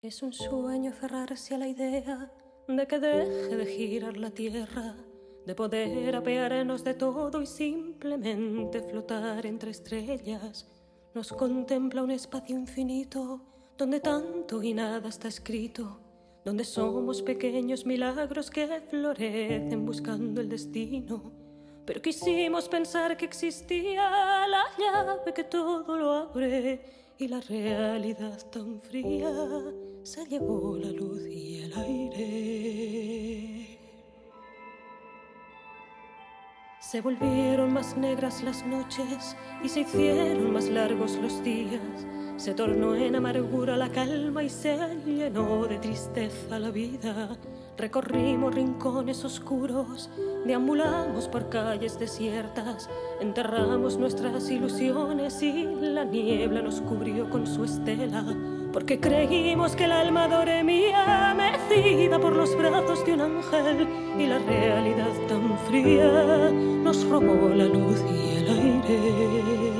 Es un sueño aferrarse a la idea de que deje de girar la tierra, de poder apearnos de todo y simplemente flotar entre estrellas. Nos contempla un espacio infinito donde tanto y nada está escrito, donde somos pequeños milagros que florecen buscando el destino. Pero quisimos pensar que existía la llave que todo lo abre, y la realidad tan fría se llevó la luz y el aire. Se volvieron más negras las noches y se hicieron más largos los días. Se tornó en amargura la calma y se llenó de tristeza la vida. Recorrimos rincones oscuros, deambulamos por calles desiertas, enterramos nuestras ilusiones y la niebla nos cubrió con su estela. Porque creímos que el alma dormía mecida por los brazos de un ángel, y la realidad tan fría nos robó la luz y el aire.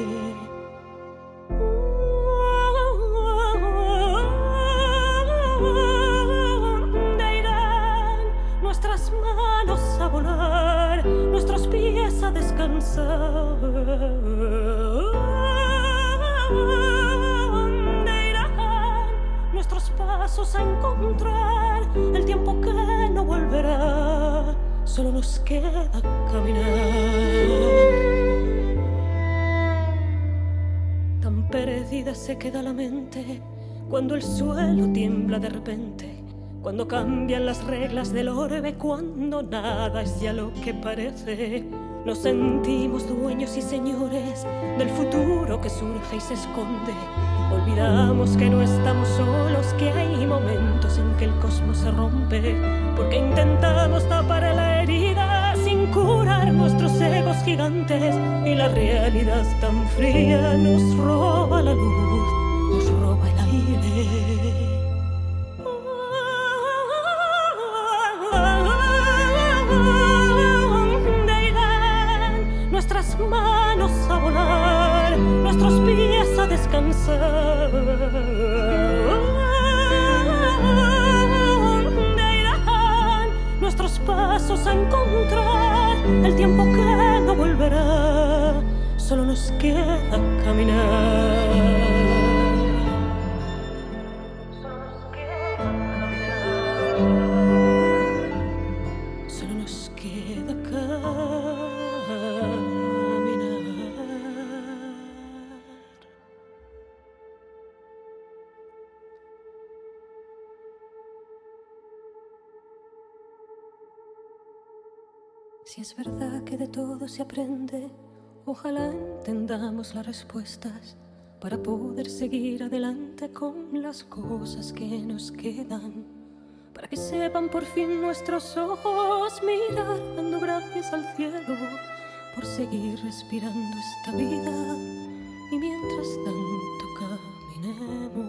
Nuestras manos a volar, nuestros pies a descansar. ¿Dónde irán nuestros pasos a encontrar el tiempo que no volverá? Solo nos queda caminar. Tan perdida se queda la mente cuando el suelo tiembla de repente, cuando cambian las reglas del orbe, cuando nada es ya lo que parece. Nos sentimos dueños y señores del futuro que surge y se esconde. Olvidamos que no estamos solos, que hay momentos en que el cosmos se rompe. Porque intentamos tapar la herida sin curar nuestros egos gigantes, y la realidad tan fría nos roba la luz, nos roba el aire. Nuestras manos a volar, nuestros pies a descansar. ¿Dónde irán nuestros pasos a encontrar el tiempo que no volverá? Solo nos queda caminar. Si es verdad que de todo se aprende, ojalá entendamos las respuestas para poder seguir adelante con las cosas que nos quedan, para que sepan por fin nuestros ojos mirar dando gracias al cielo por seguir respirando esta vida, y mientras tanto caminemos.